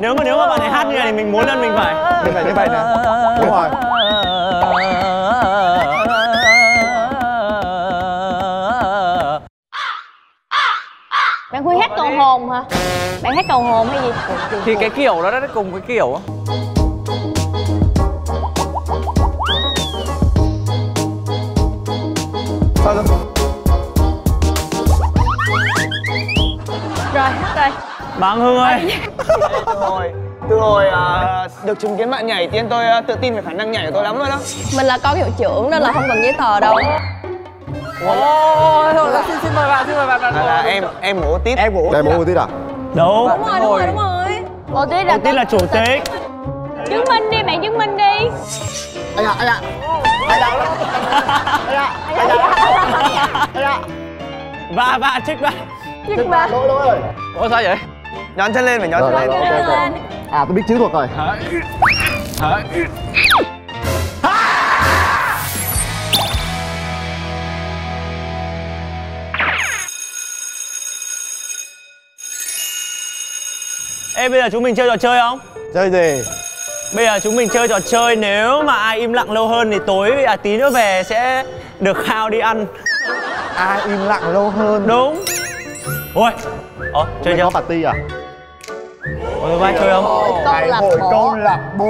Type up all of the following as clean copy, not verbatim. Nếu mà bạn này hát như này thì mình muốn lên mình phải như vậy này. Đúng rồi. Bạn Huy hát cầu hồn hả? Bạn hát cầu hồn hay gì? Thì cái kiểu đó nó cùng cái kiểu á. Rồi hết rồi. Bạn Hương ơi. Từ hồi được chứng kiến bạn nhảy tiên tôi tự tin về khả năng nhảy của tôi lắm rồi đó. Mình là con hiệu trưởng nên là không cần giấy tờ đâu. Ôi thôi, xin mời bạn, là em của Tít. Em của Tít à? Đúng. Đúng rồi. Ô Tít là chủ tịch. Chứng minh đi, bạn chứng minh đi. Ba chích ba lỗi rồi. Ủa sao vậy? Nhón chân lên, phải nhón chân lên. À tôi biết chữ thuộc rồi. Ê bây giờ chúng mình chơi trò chơi không? Chơi gì? Bây giờ chúng mình chơi trò chơi, nếu mà ai im lặng lâu hơn thì tối tí nữa về sẽ được khao đi ăn. Ai im lặng lâu hơn? Đúng. Ôi. Chơi có party à? Ôi ba chơi không? Ngày hội câu lạc bộ.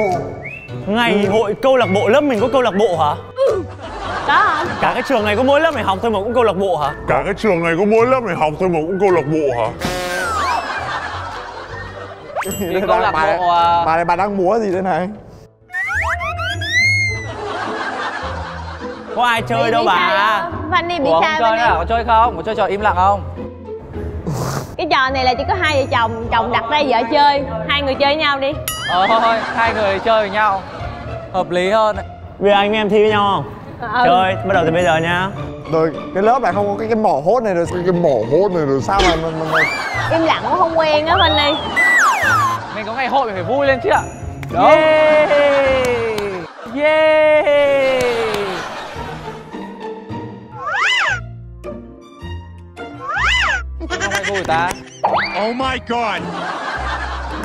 Ngày hội câu lạc bộ, lớp mình có câu lạc bộ hả? Có không? Cả cái trường này có mỗi lớp này học thôi mà cũng câu lạc bộ hả? Thì câu lạc bộ... Bà này bà đang múa gì thế này? Có ai chơi đâu bà. Fanny bị sao vậy? Có chơi không? Có chơi trò im lặng không? Cái trò này là chỉ có hai vợ chồng, chồng đặt ra vợ chơi. Hai người chơi với nhau đi. Thôi, hai người chơi với nhau hợp lý hơn. Bây giờ anh em thi với nhau không? Chơi, bắt đầu từ bây giờ nha. Rồi, cái lớp này không có cái mỏ hốt này rồi. Sao mà im lặng cũng không quen á Fanny. Mình có ngày hội mình phải vui lên chứ ạ. Đúng. Yeah. Không phải vui ta. Oh my god.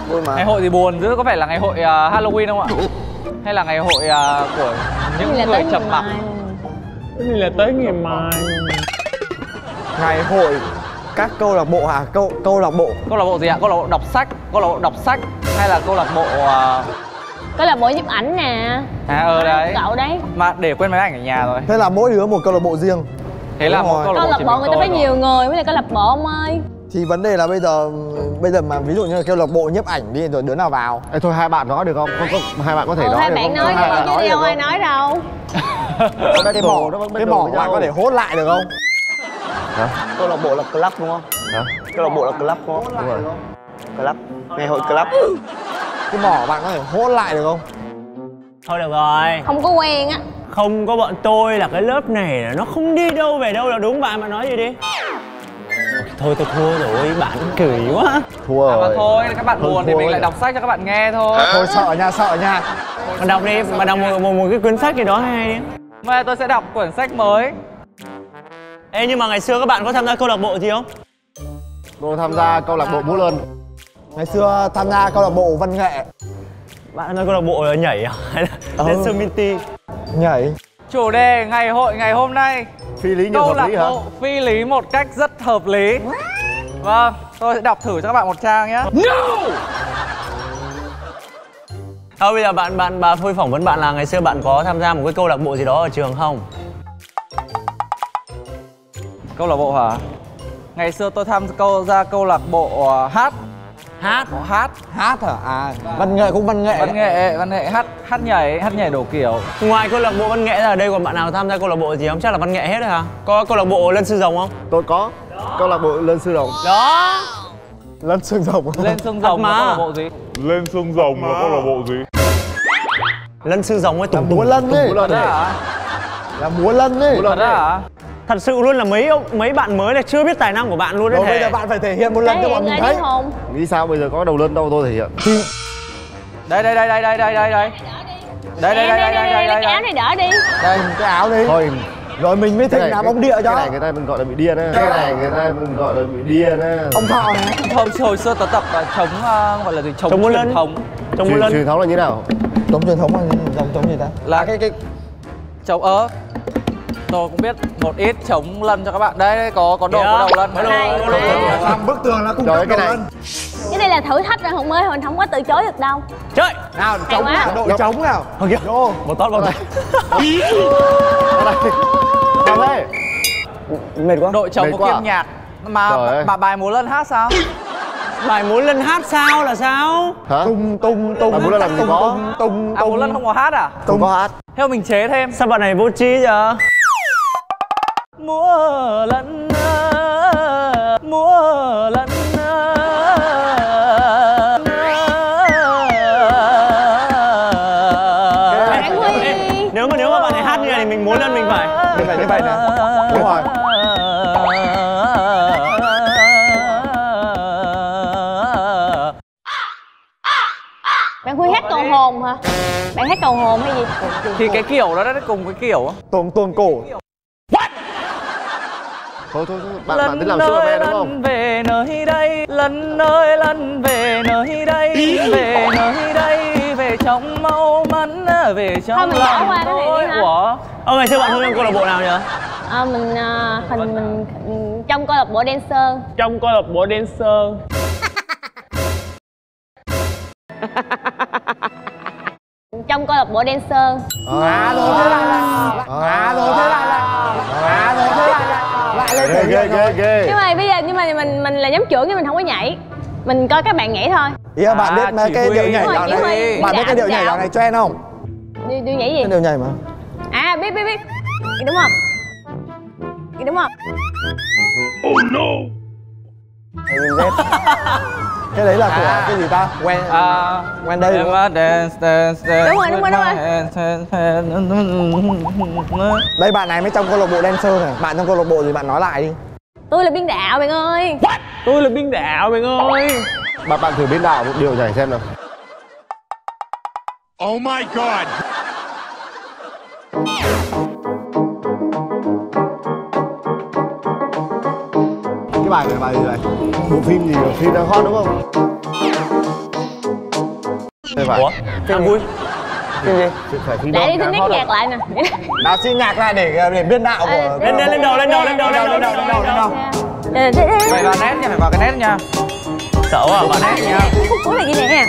Vui mà. Ngày hội thì buồn chứ, có phải là ngày hội Halloween không ạ? Hay là ngày hội của những người trầm mặc? Cái này là tới ngày mai. Ngày hội các câu lạc bộ hả? Câu lạc bộ gì ạ? Câu lạc bộ đọc sách, hay là câu lạc bộ nhiếp ảnh nè. Đấy. Cậu đấy. Mà để quên máy ảnh ở nhà rồi. Thế là mỗi đứa một câu lạc bộ riêng. Thế là một câu lạc bộ người ta phải nhiều người mới là câu lạc bộ ông ơi. Thì vấn đề là bây giờ mà ví dụ như là câu lạc bộ nhiếp ảnh đi rồi đứa nào vào? Ê, thôi hai bạn nói được không? Hai bạn có thể nói được không? Hai bạn nói chứ ai nói đâu. Cái mỏ bạn có thể hốt lại được không? Câu lạc bộ là club đúng không? Câu lạc bộ là club đúng không? Đúng rồi. Club, ngày hội club. Cái mỏ bạn có thể hốt lại được không? Thôi được rồi. Không có quen á. Không có bọn tôi là cái lớp này là nó không đi đâu về đâu là đúng. Bạn nói gì đi. Thôi tôi thua rồi, bạn cười quá. Thua rồi. Mà thôi, các bạn buồn thì mình lại đọc sách cho các bạn nghe thôi. Thôi sợ nha, Mà đọc đi, mà đọc một cái cuốn sách gì đó hay đi. Mà tôi sẽ đọc quyển sách mới. Ê nhưng mà ngày xưa các bạn có tham gia câu lạc bộ gì không? Tôi tham gia câu lạc bộ múa lân. Ngày xưa tham gia câu lạc bộ văn nghệ. Bạn tham gia câu lạc bộ nhảy à? Hay là dancer minty? Nhảy. Chủ đề ngày hội ngày hôm nay phi lý nhiều hợp lý hả? Phi lý một cách rất hợp lý. Vâng, tôi sẽ đọc thử cho các bạn một trang nhé. No! Thôi bây giờ bà Huy phỏng vấn bạn là ngày xưa bạn có tham gia một cái câu lạc bộ gì đó ở trường không? Câu lạc bộ hả? Ngày xưa tôi tham gia câu lạc bộ hát. Hát hả? À, văn nghệ cũng văn nghệ. Văn nghệ hát nhảy đủ kiểu. Ngoài câu lạc bộ văn nghệ ra ở đây còn bạn nào tham gia câu lạc bộ gì không? Chắc là văn nghệ hết rồi hả? Có câu lạc bộ Lân Sư Rồng không? Tôi có. Câu lạc bộ Lân Sư Rồng. Đó. Lân Sư Rồng. Lân Sư Rồng là câu lạc bộ gì? Lân Sư Rồng là câu lạc bộ gì? Lân Sư Rồng ấy, tùng múa lân ấy. Là múa lân ấy. Múa lân hả? Thật sự luôn là mấy bạn mới này chưa biết tài năng của bạn luôn đấy. Bây giờ bạn phải thể hiện một lần cho bọn mình thấy. Nghĩ sao bây giờ có đầu lên đâu tôi thể hiện. Đây. Cái áo này đỡ đi. Đây, cái áo đi. Thôi, rồi mình mới thành làm bóng địa cho. Cái này người ta mình gọi là bị điên á. Cái này người ta mình gọi là bị điên á. Ông Thọ này hồi xưa tớ tập chống gọi là gì, chống truyền thống. Truyền thống là như nào? Chống truyền thống là chống gì ta? Là cái chống ớ. Tôi cũng biết một ít chống lân cho các bạn. Đấy có đồ có đầu lân. Làm bức tường là cũng có đầu lân. Cái này là thử thách rồi Hùng ơi, Hùng không có từ chối được đâu. Chơi! Nào, chống nào, đội chống nào. Thôi kìa, một tót vào đây. Vào đây. Mệt quá. Đội chống có kiêm nhạc. Mà bài múa lân hát sao? Bài múa lân hát sao là sao? Tung tung tung. Bài múa lân làm gì có? Tung tung. Múa lân không có hát à? Không có hát. Theo mình chế thêm. Sao bạn này vô trí giờ? Múa lân, múa lân. Nếu mà bạn này hát như này thì mình múa lân mình phải như vậy này. Đúng rồi. Bạn Huy hát cầu hồn hả? Bạn hát cầu hồn hay gì? Thì cái kiểu đó đấy, cùng cái kiểu tuồng cổ. Thôi, bạn tính làm sữa mẹ đúng không? Lần về nơi đây, lần nơi lần về nơi đây, về nơi đây, về trong mau mắn, về trong lòng thôi của. Ngày xưa bạn Hương trong câu lạc bộ nào nhỉ? Mình trong câu lạc bộ dancer. Trong câu lạc bộ dancer. Trong câu lạc bộ dancer. Rồi thế là nhưng mà bây giờ mình là nhóm trưởng nhưng mình không có nhảy, mình coi các bạn nhảy thôi. Ý là bạn biết mấy cái điệu nhảy dạo này, bạn biết cái điệu nhảy dạo này trend không? Điệu nhảy gì? Cái điệu nhảy mà. À biết đúng không? Đúng không? Oh no. Cái đấy là của cái gì ta? Quen đây đúng không? Đúng rồi. Đây bạn này mới trong câu lạc bộ dancer này. Bạn trong câu lạc bộ gì bạn nói lại đi. Tôi là biên đạo bạn ơi. What? Tôi là biên đạo bạn ơi. Bạn thử biên đạo một điều nhảy xem nào. Oh my god. Bài này bài gì vậy? Bộ phim gì? Bộ phim đang hot đúng không? Ủa? Phim vui? Phim gì? Lại đi xin nhắc nhạc lại nè. Nào xin nhạc lại để biên đạo của... Lên đầu. Phải vào nét nha, phải vào cái nét nha. Sợ quá, vào nét nha. Uống là gì nè?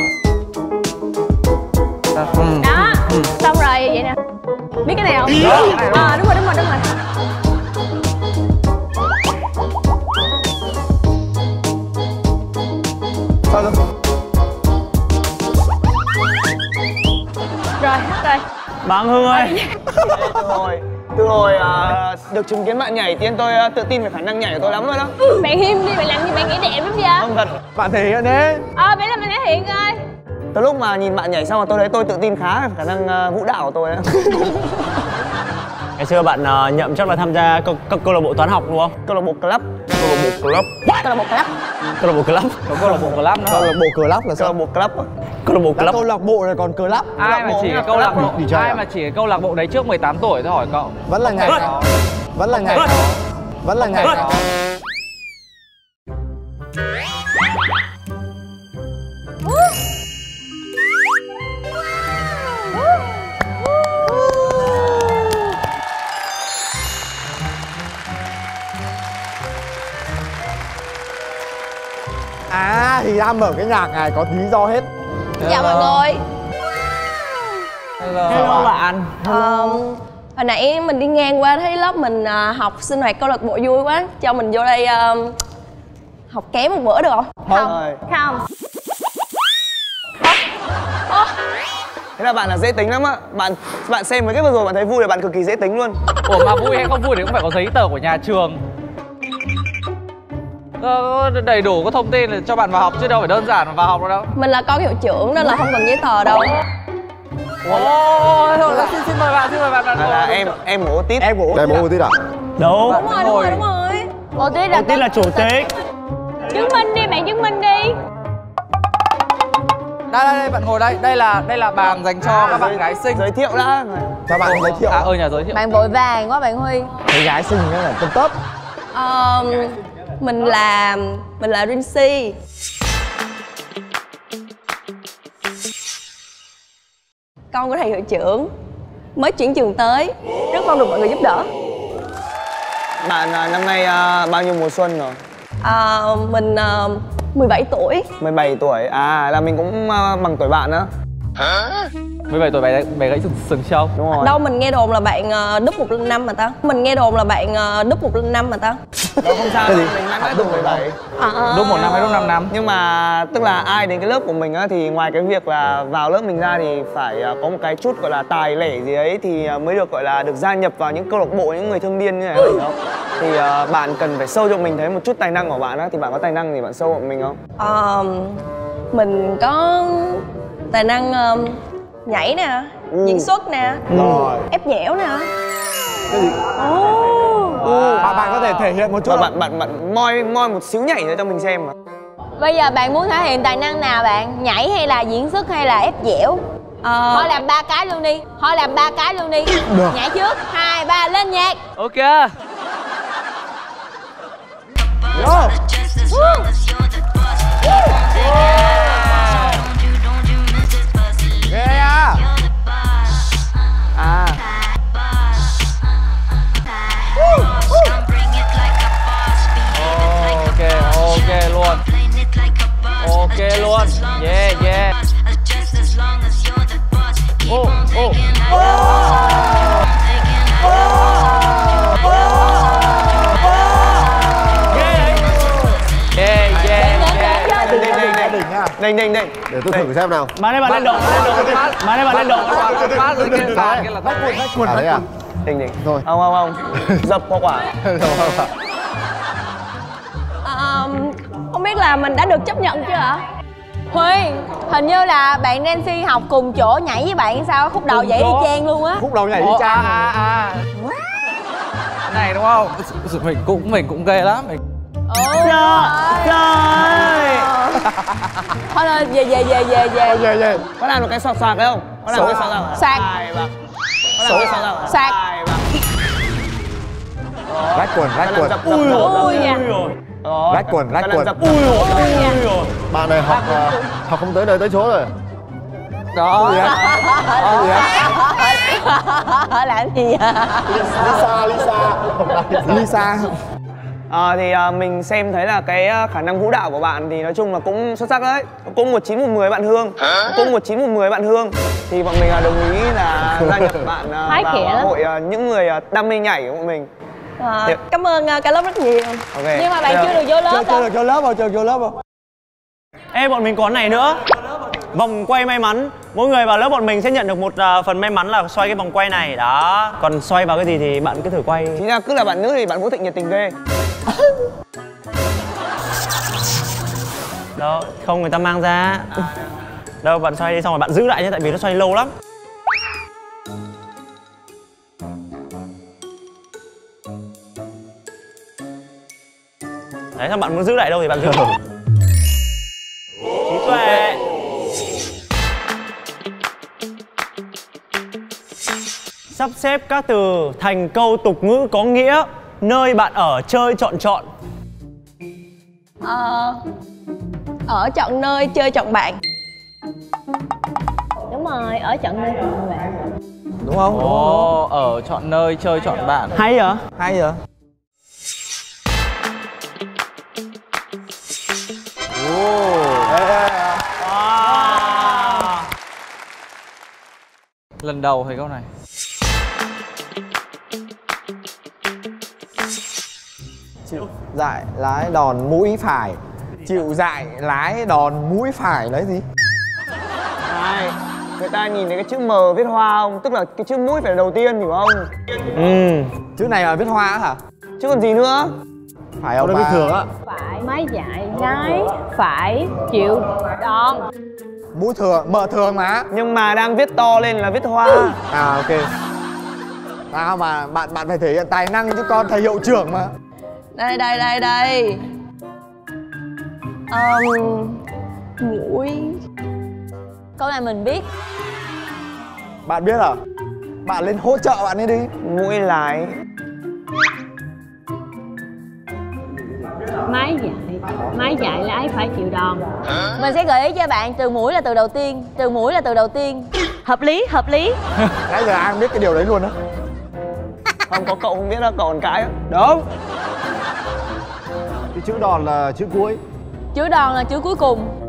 Đó, xong rồi vậy nè. Biết cái này không? Ờ, đúng rồi. Rồi. Bạn Hương ơi. Từ hồi được chứng kiến bạn nhảy tiên tôi tự tin về khả năng nhảy của tôi lắm rồi đó. Bạn Hiêm đi, bạn làm gì bạn nghĩ đẹp lắm vậy? Không thật. Bạn thể hiện đấy. Vậy là mình thể hiện rồi. Từ lúc mà nhìn bạn nhảy xong mà tôi thấy tôi tự tin khá về khả năng vũ đạo của tôi đó. Ngày xưa bạn Nhậm chắc là tham gia các câu lạc bộ toán học đúng không? Câu lạc bộ club. Câu lạc bộ club nữa. Câu lạc bộ club là sao? Câu lạc bộ club. Câu lạc bộ này còn club. Ai mà chỉ câu lạc bộ đấy trước 18 tuổi thôi hỏi cậu. Vẫn là ngày đó. Thì ra mở cái nhạc này có lý do hết. Chào mọi người. Hello bạn. Hồi nãy mình đi ngang qua thấy lớp mình học sinh hoạt câu lạc bộ vui quá, cho mình vô đây học ké một bữa được không? Không. Thế là bạn là dễ tính lắm á. Bạn xem mấy cái vừa rồi bạn thấy vui là bạn cực kỳ dễ tính luôn. Ủa mà vui hay không vui thì cũng phải có giấy tờ của nhà trường. Đầy đủ có thông tin để cho bạn vào học chứ đâu phải đơn giản mà vào học đâu. Mình là con hiệu trưởng nên là không cần giấy tờ đâu. Xin mời bạn. Em của Otis. Em của Otis à? Đúng rồi. Otis là chủ tịch. Chứng minh đi, bạn chứng minh đi. Đây, bạn ngồi đây. Đây là bàn dành cho các bạn gái xinh. Giới thiệu đã. Các bạn giới thiệu. Giới thiệu. Bạn vội vàng quá bạn Huy. Cái gái xinh đó là top. Mình là Rincy. Con của thầy hiệu trưởng mới chuyển trường tới, rất mong được mọi người giúp đỡ. Bạn năm nay bao nhiêu mùa xuân rồi? Mình 17 tuổi. 17 tuổi, là mình cũng bằng tuổi bạn á. 17 tuổi bé gãy sừng trâu. Đúng rồi. Đâu mình nghe đồn là bạn đúp 105 mà ta. Đó không sao, mình mãi đúp 17. Đúp 1 năm hay đúp 5 năm. Nhưng mà tức là ai đến cái lớp của mình á thì ngoài cái việc là vào lớp mình ra thì phải có một cái chút gọi là tài lẻ gì ấy thì mới được gọi là được gia nhập vào những câu lạc bộ những người thương điên như này không? Thì bạn cần phải show cho mình thấy một chút tài năng của bạn á, thì bạn có tài năng thì bạn show của mình không? Mình có tài năng nhảy nè, diễn xuất nè, ép dẻo nè. Bạn có thể thể hiện một chút. Bạn moi một xíu nhảy nữa cho mình xem mà. Bây giờ bạn muốn thể hiện tài năng nào bạn? Nhảy hay là diễn xuất hay là ép dẻo? Thôi làm 3 cái luôn đi. Được. Nhảy trước, 2, 3 lên nhạc. Ok. Yo. Ok luôn. Yeah. Đây. Để tôi thử xem nào. Má này bạn lên độ. Đỉnh. Thôi. Không. Dập hoa quả. Không biết là mình đã được chấp nhận chưa ạ? Huy, hình như là bạn Nancy học cùng chỗ nhảy với bạn sao? Khúc đầu vậy y chang luôn á. Khúc đầu nhảy y chang. Này đúng không? Mình cũng ghê lắm. Trời ơi. Thôi ơi, về. Có làm được cái soạt đấy không? Có làm cái soạt. Rách quần. Rách quần. Bạn này học không tới nơi tới chỗ rồi. Đó. Làm gì vậy? Lisa. Thì mình xem thấy là cái khả năng vũ đạo của bạn thì nói chung là cũng xuất sắc đấy. Cũng 19/10 bạn Hương. Thì bọn mình đồng ý là gia nhập bạn vào hội những người đam mê nhảy của bọn mình. Cảm ơn cả lớp rất nhiều. Okay. Nhưng mà bạn chưa được vô lớp. Chưa được vô lớp không? Ê, bọn mình có này nữa. Vòng quay may mắn. Mỗi người vào lớp bọn mình sẽ nhận được một phần may mắn là xoay cái vòng quay này. Đó. Còn xoay vào cái gì thì bạn cứ thử quay. Chính ra cứ là bạn nữ thì bạn Vũ Thịnh nhiệt tình ghê. Đâu, không người ta mang ra. Đâu, bạn xoay đi xong rồi bạn giữ lại nhé, tại vì nó xoay lâu lắm. Đấy, sao bạn muốn giữ lại đâu thì bạn giữ. Trí tuệ. Sắp xếp các từ thành câu tục ngữ có nghĩa. Nơi bạn ở chơi chọn. Ở chọn nơi, chơi chọn bạn. Đúng rồi, ở chọn nơi chọn bạn. Đúng không? Ồ, ở chọn nơi, chơi chọn bạn. Hay hả? Lần đầu thấy câu này. Chịu dại lái đòn mũi phải. Lấy gì? Này, người ta nhìn thấy cái chữ M viết hoa không? Tức là cái chữ mũi phải đầu tiên, hiểu không? Chữ này là viết hoa á hả? Chứ còn gì nữa? Phải không? Biết thường á. Phải máy dạy lái phải chịu đòn. Mũi thường, mở thường mà. Nhưng mà đang viết to lên là viết hoa. Ok. Sao mà bạn phải thể hiện tài năng chứ con, thầy hiệu trưởng mà. Đây. Mũi Câu này mình biết. Bạn biết à? Bạn lên hỗ trợ bạn ấy đi. Mũi lái. Máy dạy. Máy dạy lái phải chịu đòn. Mình sẽ gợi ý cho bạn từ mũi là từ đầu tiên. Từ mũi là từ đầu tiên. Hợp lý, hợp lý. Nãy giờ ai biết cái điều đấy luôn á? Không có cậu không biết đâu, còn cái đúng. Cái chữ đòn là chữ cuối. Chữ đòn là chữ cuối cùng.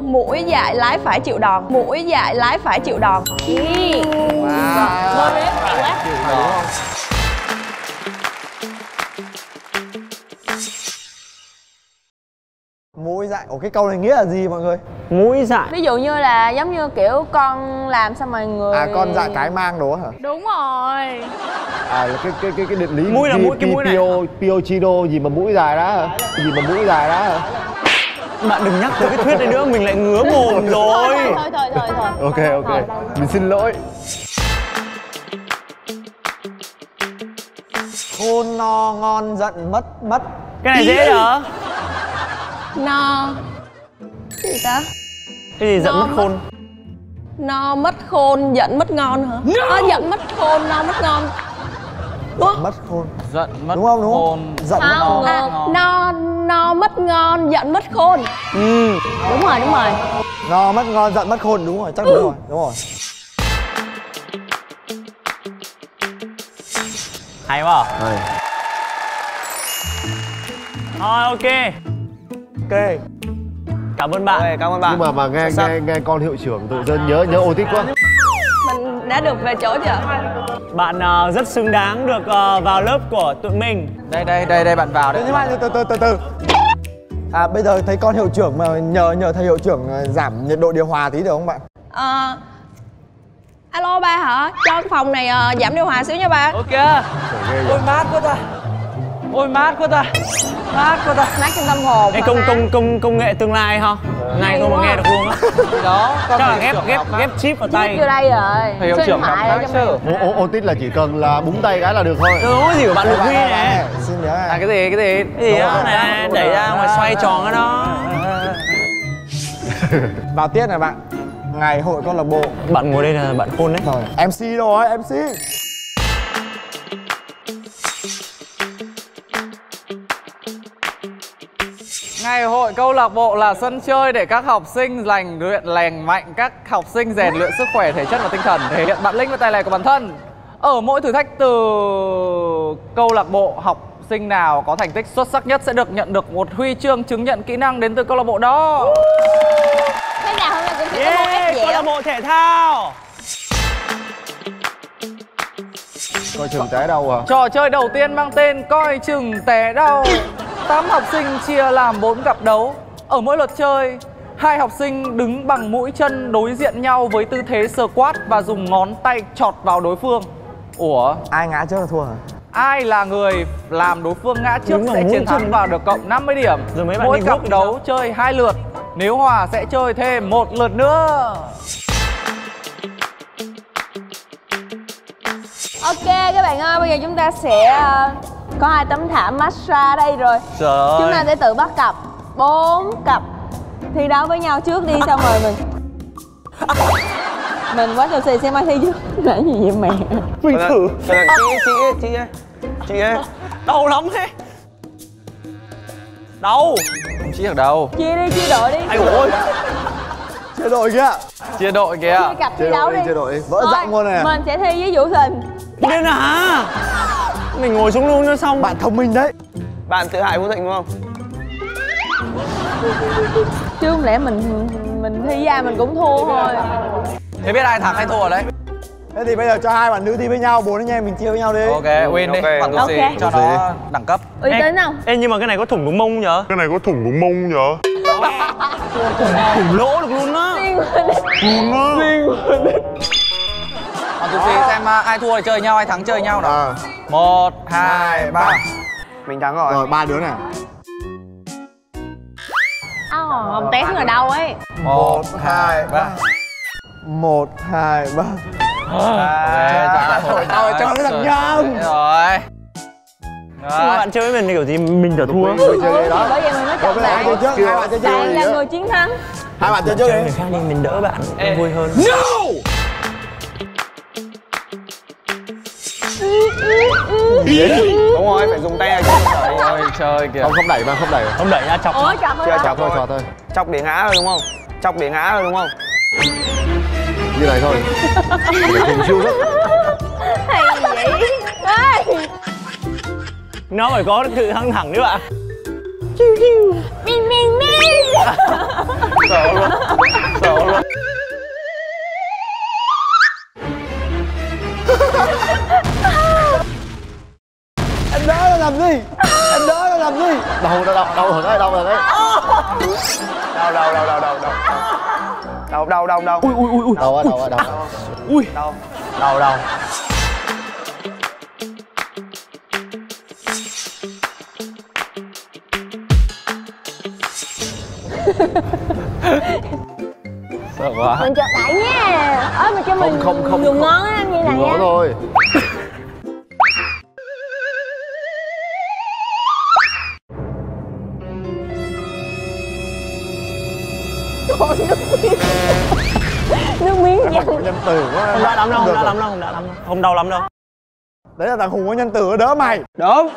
Mũi dạy lái phải chịu đòn. Mũi dạy lái phải chịu đòn. Wow. Mũi dạy. Ủa cái câu này nghĩa là gì mọi người? Mũi dạy. Ví dụ như là giống như kiểu con làm xong rồi người. À con dạy cái mang đúng hả? Đúng rồi. À là cái định lý. Mũi là mũi cái mũi này. Piochino gì mà mũi dài đó hả? Gì mà mũi dài đó hả? Bạn đừng nhắc tới cái thuyết này nữa, mình lại ngứa mồm rồi. Thôi. Ok. Mình xin lỗi. Khôn no ngon giận mất mất. Cái này dễ hả? No. Cái gì ta? Cái gì giận mất khôn? No mất khôn, giận mất ngon hả? Giận mất khôn, no mất ngon. Giận mất khôn. Giận mất khôn. Giận mất ngon. No mất ngon, giận mất khôn. Đúng rồi. No mất ngon, giận mất khôn, đúng rồi, chắc đúng rồi. Hay quá. Rồi ok. Cảm ơn bạn. Nhưng mà nghe con hiệu trưởng tự dưng nhớ ô tích quá. Mình đã được về chỗ chưa? Bạn rất xứng đáng được vào lớp của tụi mình. Đây bạn vào đấy. Từ từ. À bây giờ thấy con hiệu trưởng mà nhờ thầy hiệu trưởng giảm nhiệt độ điều hòa tí được không bạn? Alo ba hả? Cho phòng này giảm điều hòa xíu nha ba. Ok. Ôi mát quá ta. Mát quá ta. Mát trong tâm hồn. Ê, công nghệ tương lai hả? Này tôi mà nghe được luôn á. Đó, chắc là ghép chip vào tay. Chip vô đây rồi. Thầy hiệu trưởng cảm giác chứ. Ô tít là chỉ cần là búng tay cái là được thôi. Đúng cái gì của bạn Lục Huy nè. Xin nhớ này. Cái gì đó này, đẩy ra ngoài xoay tròn cái đó. Vào tiết này bạn. Ngày hội câu lạc bộ. Bạn ngồi đây là bạn khôn đấy. Rồi, MC đâu rồi, MC. Ngày hội câu lạc bộ là sân chơi để các học sinh lành mạnh, các học sinh rèn luyện sức khỏe, thể chất và tinh thần, thể hiện bản lĩnh và tài lẻ của bản thân. Ở mỗi thử thách từ câu lạc bộ, học sinh nào có thành tích xuất sắc nhất sẽ được nhận được một huy chương chứng nhận kỹ năng đến từ câu lạc bộ đó. Thế nào hôm nay cũng sẽ có một cách dễ. Câu lạc bộ thể thao. Coi chừng té đâu à? Trò chơi đầu tiên mang tên coi chừng té đâu. 8 học sinh chia làm 4 cặp đấu. Ở mỗi lượt chơi, 2 học sinh đứng bằng mũi chân đối diện nhau với tư thế squat và dùng ngón tay chọt vào đối phương. Ủa? Ai ngã trước là thua hả? Ai là người làm đối phương ngã trước sẽ chiến thắng và được cộng 50 điểm. Mỗi cặp đấu chơi 2 lượt. Nếu hòa sẽ chơi thêm 1 lượt nữa. Ok các bạn ơi, bây giờ chúng ta sẽ... có 2 tấm thảm massage đây rồi. Trời. Chúng ta sẽ tự bắt cặp 4 cặp thi đấu với nhau trước đi, xong rồi mình quá trời xì xem ai thi trước. Nãy gì vậy mẹ? Mình thử. Chị ơi. Đau lắm thế. Đau. Không chí được đâu. Chia đi, chia đội đi. Ai ôi. Chia đội kìa. Chia cặp thi đấu đi. Vỡ giọng luôn này. Mình sẽ thi với Vũ Thịnh. Điên hả? Mình ngồi xuống luôn cho xong. Bạn thông minh đấy. Bạn tự hại Vũ Thịnh đúng không? Chứ không lẽ mình thi ra mình cũng thua thôi. Thế biết ai thắng hay thua ở đấy. Thế thì bây giờ cho 2 bạn nữ thi với nhau, 4 anh em mình chia với nhau đi. Ok, win đi. Bạn có gì cho nó đẳng cấp. Uy tín không? Ê nhưng mà cái này có thủng đúng mông không nhở? Thủng lỗ được luôn á. Bạn cùng xem ai thua thì chơi nhau, ai thắng chơi nhau đó. 1, 2, 3. Mình thắng rồi. Rồi 3 đứa này. Không tém ở đâu ấy. 1, 2, 3. 1, 2, 3. Trời ơi, cho nó thật nhầm. Rồi. Bạn chơi với mình kiểu gì mình đã thua. Bởi vậy mình mới chọn bạn. Bạn là người chiến thắng. Hai bạn chơi trước đi. Khác đi, mình đỡ bạn vui hơn. No! Đúng rồi, phải dùng tay chứ. Trời ơi, chơi kìa. Không, không đẩy mà, không đẩy. Không đẩy nha, chọc. Ôi, chọc thôi, chọc thôi. Chọc để ngã thôi đúng không? Chọc để ngã thôi đúng không? Như này thôi. Hình siêu rất. Hay vậy. Nó phải có sự căng thẳng đấy bạn. Chiu chiu. Mình. Sợ luôn. Sợ luôn. Em đó là làm gì? Em đó là làm gì? Đau ở đây, đau ở đây. Đau. Ui. Đau. Ui. Đau. Sợ quá. Mình chợt lại nha. Ơ mà cho mình không dùng ngón á như này nha. Thôi. Còn nước miếng dặn. Nhân từ quá. Không đau lắm đâu. Không đau lắm đâu. Đấy là thằng Hùng có nhân từ đỡ mày. Đúng.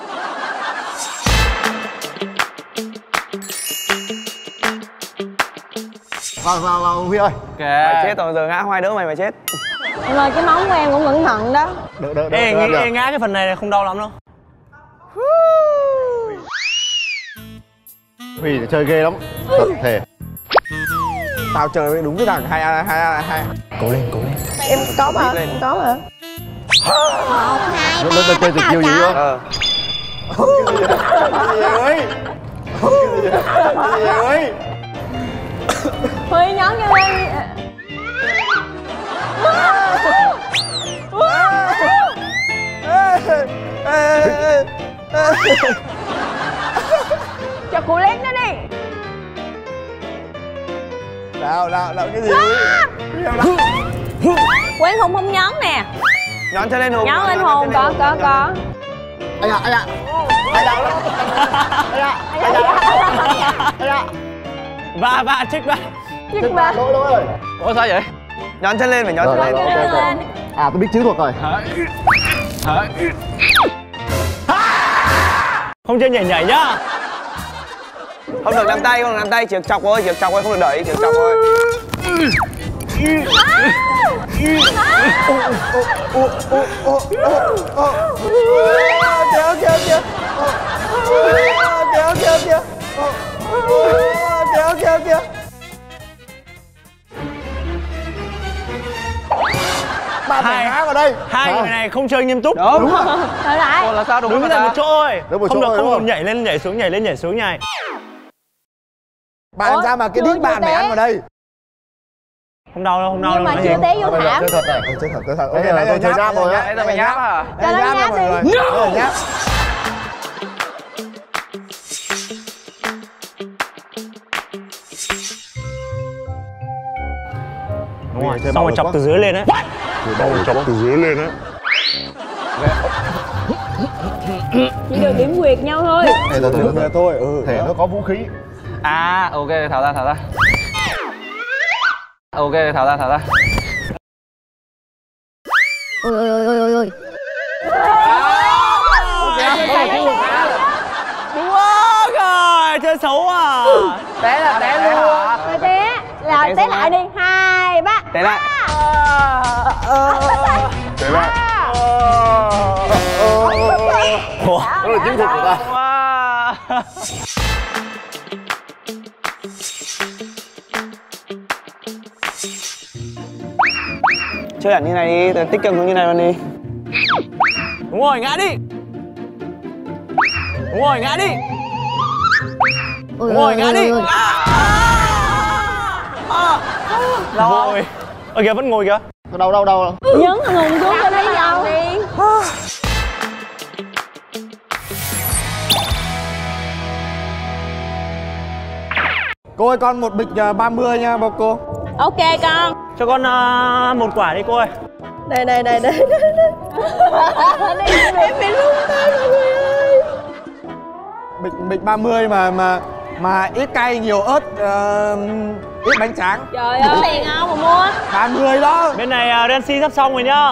Vào Huy ơi. Mày chết rồi, giờ ngã hoài đỡ mày mà chết. Em ơi, cái móng của em cũng cẩn thận đó. Được. Ê, ngã cái phần này không đau lắm đâu. Huy chơi ghê lắm. Thật thể. Tao chơi với đúng cái thằng hai. Cố lên. Em có mà. Một, hai, ba. Nó chơi được nhiều gì không? Cái gì ơi? Huy nhón vô lên. Cho cú lén nó đi. Nào cái gì? Quên Hùng không nhón nè. Nhón cho lên Hùng. Nhón lên Hùng, có. Ai dạ. Ba chích ba lỗi rồi. Ủa sao vậy? Nhón chân lên, phải nhón chân lên. À tôi biết chữ thuộc rồi. Không chơi nhảy nhá. Không được làm tay chọc thôi, không được đẩy, chọc thôi. Kìa. Kìa. Ba thằng ngã vào đây. Hai người này không chơi nghiêm túc. Đúng rồi. Thôi lại. Còn là sao đúng tại một chỗ thôi. Không được nhảy lên nhảy xuống. Bạn ra mà cái đít bạn mày ăn vào đây. Không đau đâu. Nhưng mà chưa té vô thảm. Chơi thật. Ok, tôi chơi giáp rồi á. Bây giờ mày giáp à? Cho nó giáp đi. Xong rồi chọc từ dưới lên đấy. Chỉ được điểm quyệt nhau thôi. Thôi. Thể nó có vũ khí. À, ok, tháo ra. Ok, tháo ra. Ôi. Quá rồi, chơi xấu à. Té luôn. Rồi té lại đi. 2, 3. Té lại. Ủa, đó là chiến thuật của ta. Chơi hẳn như này đi, tích cực như này luôn đi. Đúng rồi, ngã đi. Ngồi ngã đi. Rồi. Ở kìa vẫn ngồi kìa. Đâu. Nhấn thằng Hùng xuống cho thấy nhau đi. Cô ơi con một bịch 30 nha bác cô. Ok con. Cho con một quả đi cô ơi. Đây. Em bị rung tay mọi người ơi. Bịch 30 mà Mà ít cay nhiều ớt, ít bánh tráng. Trời ơi, tiền không mà mua? 30 đó. Bên này Rensi sắp xong rồi nhá.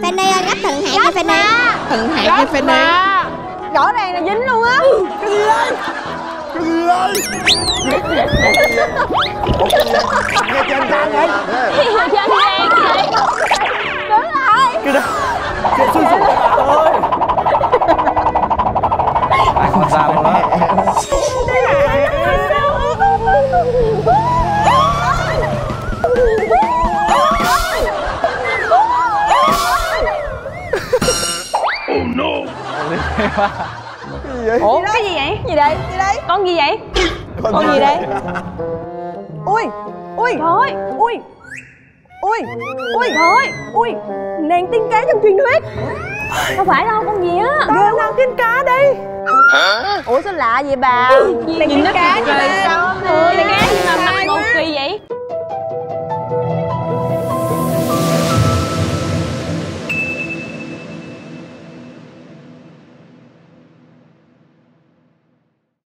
Fanny ơi, gấp Thượng Hải cho Fanny. Thượng Hải cho Fanny. Rõ ràng là dính luôn á. Cái gì đây? Cái gì đây? Nghe trên trang đấy. Nghe trên trang đấy. Đứng lại. Cái đó. Chuyện xui xủi các bạn ơi. Anh còn ra một đó. Oh no. Cái gì vậy? Ủa, cái gì vậy? Gì đây? Gì đây? Con gì vậy? Con gì đây? Ui, ui, thôi, ui. Ui, ui, thôi, ui. Nàng tiên cá trong truyền thuyết. Không phải đâu, con gì á? Đưa nàng tiên cá đi. Hả? Ủa sao lạ vậy bà? Nàng tiên cá gì đây? Nàng cá gì mà mặt ngầu kỳ vậy?